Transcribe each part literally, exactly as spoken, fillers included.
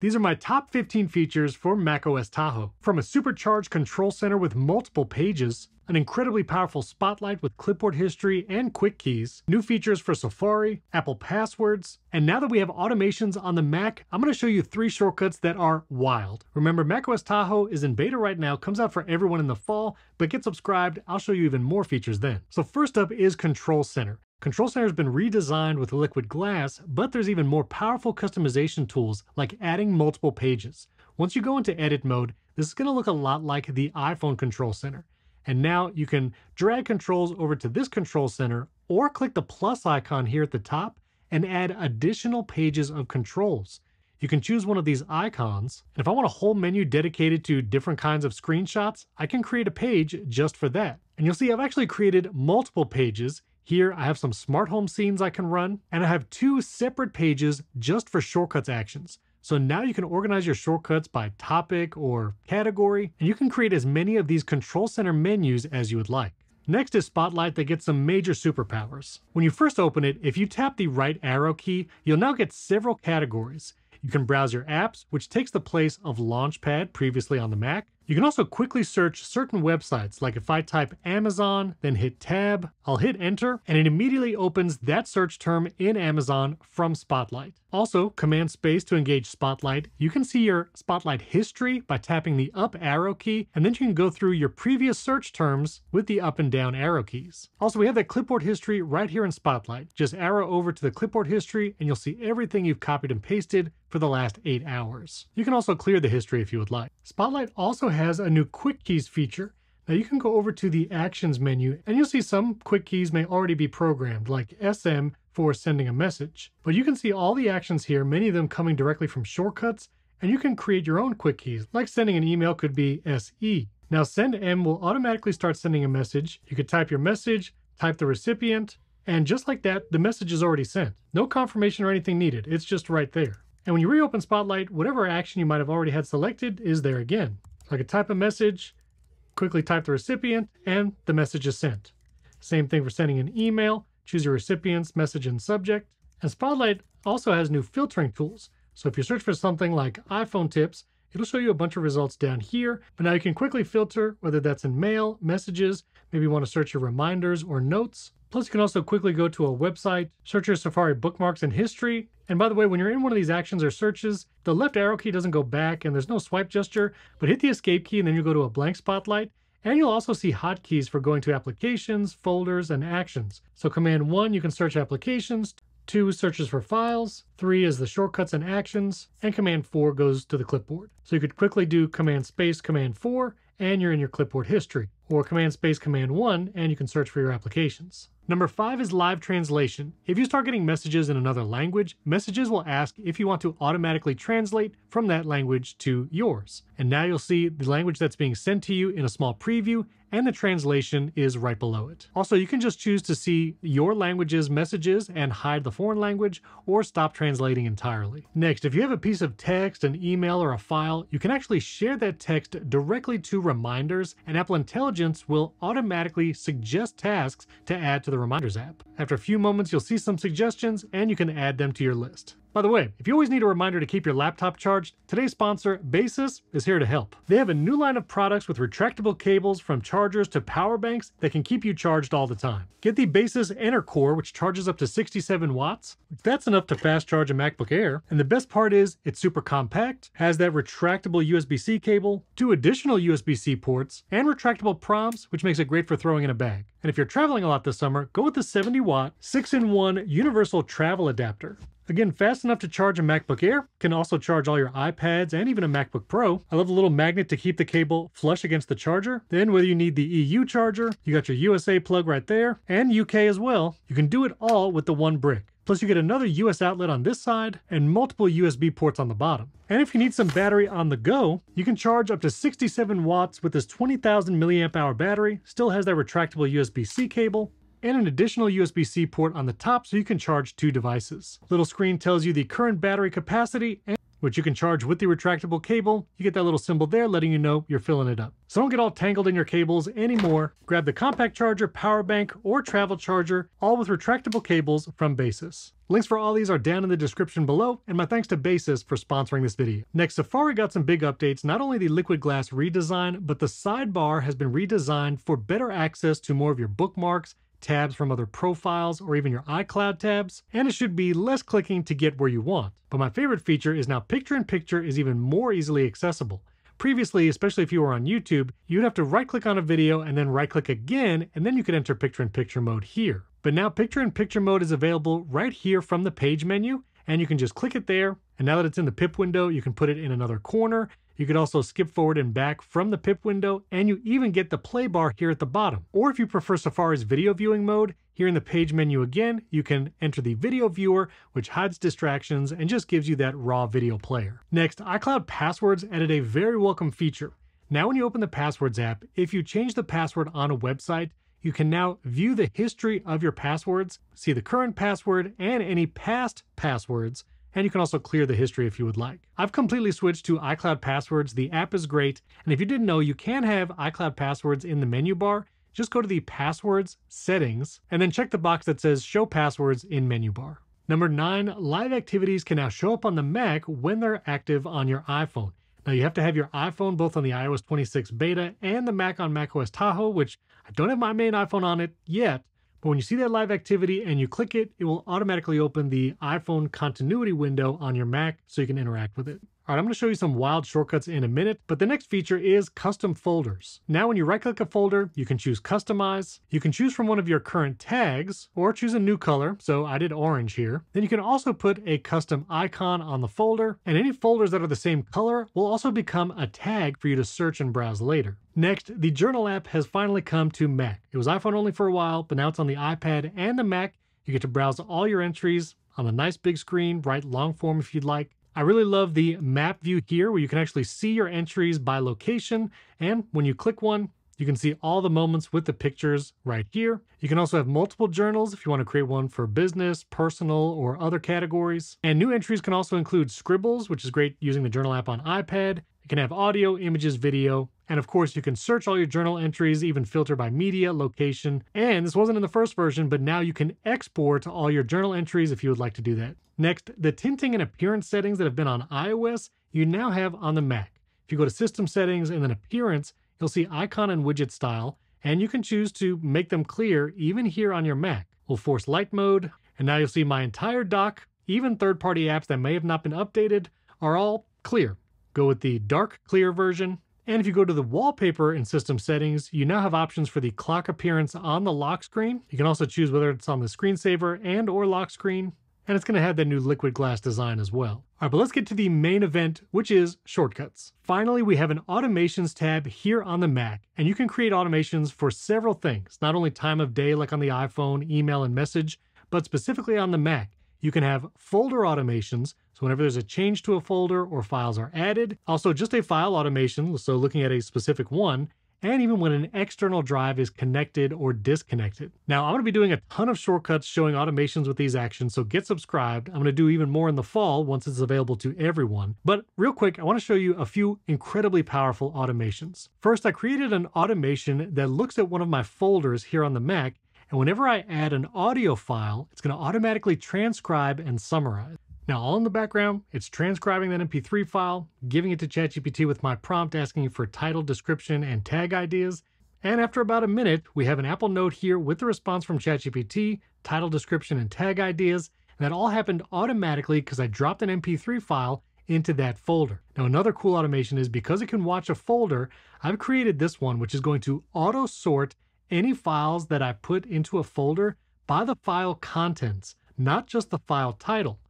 These are my top fifteen features for macOS Tahoe. From a supercharged Control Center with multiple pages, an incredibly powerful Spotlight with clipboard history and quick keys, new features for Safari, Apple Passwords, and now that we have automations on the Mac, I'm going to show you three shortcuts that are wild. Remember, macOS Tahoe is in beta right now, comes out for everyone in the fall, but get subscribed, I'll show you even more features then. So first up is Control Center. Control Center has been redesigned with Liquid Glass, but there's even more powerful customization tools like adding multiple pages. Once you go into edit mode, this is going to look a lot like the iPhone Control Center. And now you can drag controls over to this Control Center or click the plus icon here at the top and add additional pages of controls. You can choose one of these icons, and if I want a whole menu dedicated to different kinds of screenshots, I can create a page just for that. And you'll see I've actually created multiple pages. Here I have some smart home scenes I can run, and I have two separate pages just for shortcuts actions. So now you can organize your shortcuts by topic or category, and you can create as many of these Control Center menus as you would like. Next is Spotlight that gets some major superpowers. When you first open it, if you tap the right arrow key, you'll now get several categories. You can browse your apps, which takes the place of Launchpad previously on the Mac. You can also quickly search certain websites, like if I type Amazon, then hit tab, I'll hit enter, and it immediately opens that search term in Amazon from Spotlight. Also, command space to engage Spotlight. You can see your Spotlight history by tapping the up arrow key, and then you can go through your previous search terms with the up and down arrow keys. Also, we have that clipboard history right here in Spotlight. Just arrow over to the clipboard history and you'll see everything you've copied and pasted for the last eight hours. You can also clear the history if you would like. Spotlight also has a new quick keys feature. Now you can go over to the actions menu and you'll see some quick keys may already be programmed, like S M for sending a message. But you can see all the actions here, many of them coming directly from shortcuts, and you can create your own quick keys, like sending an email could be S E. Now send M will automatically start sending a message. You could type your message, type the recipient, and just like that, the message is already sent. No confirmation or anything needed, it's just right there. And when you reopen Spotlight, whatever action you might have already had selected is there again. So I could type a message, quickly type the recipient, and the message is sent. Same thing for sending an email, choose your recipient's message and subject. And Spotlight also has new filtering tools. So if you search for something like iPhone tips, it'll show you a bunch of results down here, but now you can quickly filter whether that's in mail, messages, maybe you want to search your reminders or notes. Plus you can also quickly go to a website, search your Safari bookmarks and history. And by the way, when you're in one of these actions or searches, the left arrow key doesn't go back and there's no swipe gesture, but hit the escape key and then you'll go to a blank Spotlight. And you'll also see hotkeys for going to applications, folders, and actions. So command one, you can search applications, two searches for files, three is the shortcuts and actions, and command four goes to the clipboard. So you could quickly do command space, command four, and you're in your clipboard history, or command space, command one, and you can search for your applications. Number five is live translation. If you start getting messages in another language, messages will ask if you want to automatically translate from that language to yours. And now you'll see the language that's being sent to you in a small preview, and the translation is right below it. Also, you can just choose to see your language's messages and hide the foreign language, or stop translating entirely. Next, if you have a piece of text, an email, or a file, you can actually share that text directly to reminders, and Apple Intelligence will automatically suggest tasks to add to the Reminders app. After a few moments, you'll see some suggestions and you can add them to your list. By the way, if you always need a reminder to keep your laptop charged, today's sponsor, Baseus, is here to help. They have a new line of products with retractable cables from chargers to power banks that can keep you charged all the time. Get the Baseus EnerCore, which charges up to sixty-seven watts. That's enough to fast charge a MacBook Air. And the best part is it's super compact, has that retractable U S B C cable, two additional U S B C ports, and retractable proms, which makes it great for throwing in a bag. And if you're traveling a lot this summer, go with the seventy watt, six in one universal travel adapter. Again, fast enough to charge a MacBook Air, can also charge all your iPads and even a MacBook Pro. I love the little magnet to keep the cable flush against the charger. Then whether you need the E U charger, you got your U S A plug right there, and U K as well, you can do it all with the one brick. Plus you get another U S outlet on this side and multiple U S B ports on the bottom. And if you need some battery on the go, you can charge up to sixty-seven watts with this twenty thousand milliamp hour battery, still has that retractable U S B C cable, and an additional U S B C port on the top so you can charge two devices. Little screen tells you the current battery capacity and which you can charge with the retractable cable. You get that little symbol there letting you know you're filling it up. So don't get all tangled in your cables anymore. Grab the compact charger, power bank, or travel charger, all with retractable cables from Baseus. Links for all these are down in the description below, and my thanks to Baseus for sponsoring this video. Next, Safari got some big updates, not only the Liquid Glass redesign, but the sidebar has been redesigned for better access to more of your bookmarks, tabs from other profiles, or even your iCloud tabs, and it should be less clicking to get where you want. But my favorite feature is now picture-in-picture is even more easily accessible. Previously, especially if you were on YouTube, you'd have to right-click on a video and then right-click again, and then you could enter picture-in-picture mode here. But now picture-in-picture mode is available right here from the page menu, and you can just click it there, and now that it's in the pip window, you can put it in another corner. You could also skip forward and back from the pip window, and you even get the play bar here at the bottom. Or if you prefer Safari's video viewing mode, here in the page menu again, you can enter the video viewer, which hides distractions and just gives you that raw video player. Next, iCloud Passwords added a very welcome feature. Now when you open the Passwords app, if you change the password on a website, you can now view the history of your passwords, see the current password and any past passwords, and you can also clear the history if you would like. I've completely switched to iCloud Passwords. The app is great, and if you didn't know, you can have iCloud Passwords in the menu bar. Just go to the Passwords settings, and then check the box that says Show Passwords in Menu Bar. Number nine, live activities can now show up on the Mac when they're active on your iPhone. Now you have to have your iPhone both on the i O S twenty-six beta and the Mac on macOS Tahoe, which I don't have my main iPhone on it yet. But when you see that live activity and you click it, it will automatically open the iPhone continuity window on your Mac so you can interact with it. All right, I'm going to show you some wild shortcuts in a minute, but the next feature is custom folders. Now when you right-click a folder, you can choose Customize. You can choose from one of your current tags or choose a new color, so I did orange here. Then you can also put a custom icon on the folder, and any folders that are the same color will also become a tag for you to search and browse later. Next, the Journal app has finally come to Mac. It was iPhone only for a while, but now it's on the iPad and the Mac. You get to browse all your entries on a nice big screen, write long form if you'd like. I really love the map view here where you can actually see your entries by location, and when you click one, you can see all the moments with the pictures right here. You can also have multiple journals if you want to create one for business, personal, or other categories. And new entries can also include scribbles, which is great using the Journal app on iPad. You can have audio, images, video, and of course you can search all your journal entries, even filter by media, location, and this wasn't in the first version, but now you can export all your journal entries if you would like to do that. Next, the tinting and appearance settings that have been on iOS, you now have on the Mac. If you go to System Settings and then Appearance, you'll see Icon and Widget Style, and you can choose to make them clear even here on your Mac. We'll force light mode, and now you'll see my entire dock, even third-party apps that may have not been updated, are all clear. Go with the dark clear version. And if you go to the wallpaper in System Settings, you now have options for the clock appearance on the lock screen. You can also choose whether it's on the screensaver and or lock screen. And it's going to have that new liquid glass design as well. All right, but let's get to the main event, which is shortcuts. Finally, we have an automations tab here on the Mac, and you can create automations for several things, not only time of day, like on the iPhone, email and message, but specifically on the Mac. You can have folder automations. So whenever there's a change to a folder or files are added, also just a file automation. So looking at a specific one, and even when an external drive is connected or disconnected. Now, I'm going to be doing a ton of shortcuts showing automations with these actions, so get subscribed. I'm going to do even more in the fall once it's available to everyone. But real quick, I want to show you a few incredibly powerful automations. First, I created an automation that looks at one of my folders here on the Mac, and whenever I add an audio file, it's going to automatically transcribe and summarize. Now, all in the background, it's transcribing that M P three file, giving it to ChatGPT with my prompt asking for title, description, and tag ideas. And after about a minute, we have an Apple Note here with the response from ChatGPT, title, description, and tag ideas. And that all happened automatically because I dropped an M P three file into that folder. Now, another cool automation is because it can watch a folder, I've created this one, which is going to auto sort any files that I put into a folder by the file contents, not just the file title.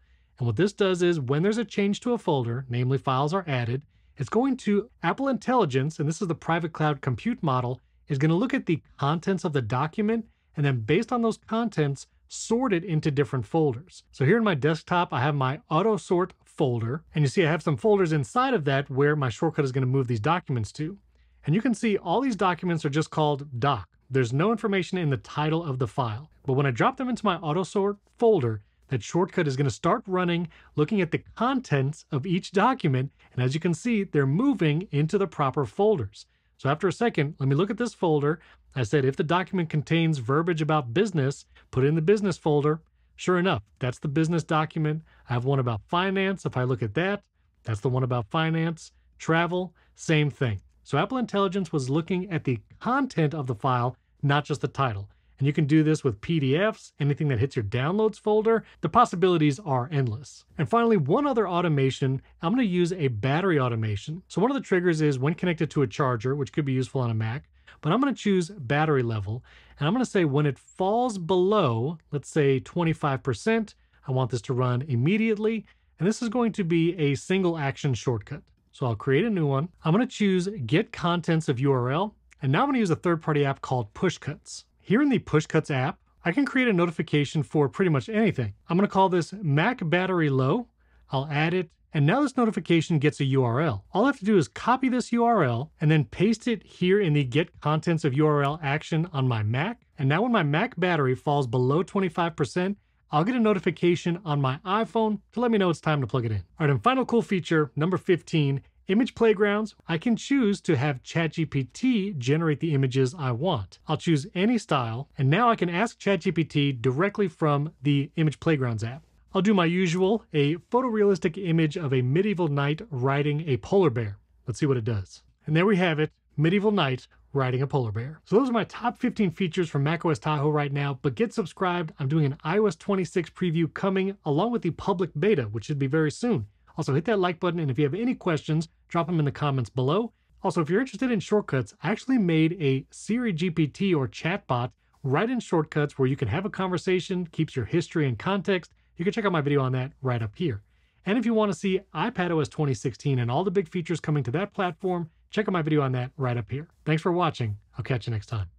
And what this does is when there's a change to a folder, namely files are added, it's going to Apple Intelligence, and this is the private cloud compute model, is going to look at the contents of the document and then based on those contents, sort it into different folders. So here in my desktop, I have my auto sort folder, and you see I have some folders inside of that where my shortcut is going to move these documents to. And you can see all these documents are just called doc. There's no information in the title of the file. But when I drop them into my auto sort folder, that shortcut is going to start running, looking at the contents of each document. And as you can see, they're moving into the proper folders. So after a second, let me look at this folder. I said, if the document contains verbiage about business, put it in the business folder. Sure enough, that's the business document. I have one about finance. If I look at that, that's the one about finance. Travel, same thing. So Apple Intelligence was looking at the content of the file, not just the title. And you can do this with P D Fs, anything that hits your downloads folder. The possibilities are endless. And finally, one other automation, I'm going to use a battery automation. So one of the triggers is when connected to a charger, which could be useful on a Mac, but I'm going to choose battery level. And I'm going to say when it falls below, let's say twenty-five percent, I want this to run immediately. And this is going to be a single action shortcut. So I'll create a new one. I'm going to choose get contents of U R L. And now I'm going to use a third-party app called Pushcuts. Here in the Pushcuts app, I can create a notification for pretty much anything. I'm going to call this Mac Battery Low. I'll add it. And now this notification gets a U R L. All I have to do is copy this U R L and then paste it here in the Get Contents of U R L action on my Mac. And now when my Mac battery falls below twenty-five percent, I'll get a notification on my iPhone to let me know it's time to plug it in. All right, and final cool feature, number fifteen, Image Playgrounds. I can choose to have ChatGPT generate the images I want. I'll choose any style, and now I can ask ChatGPT directly from the Image Playgrounds app. I'll do my usual, a photorealistic image of a medieval knight riding a polar bear. Let's see what it does. And there we have it, medieval knight riding a polar bear. So those are my top fifteen features from macOS Tahoe right now, but get subscribed. I'm doing an i O S twenty-six preview coming along with the public beta, which should be very soon. Also hit that like button, and if you have any questions, drop them in the comments below. Also, if you're interested in shortcuts, I actually made a Siri G P T or chatbot right in Shortcuts where you can have a conversation, keeps your history in context. You can check out my video on that right up here. And if you want to see iPadOS twenty sixteen and all the big features coming to that platform, check out my video on that right up here. Thanks for watching. I'll catch you next time.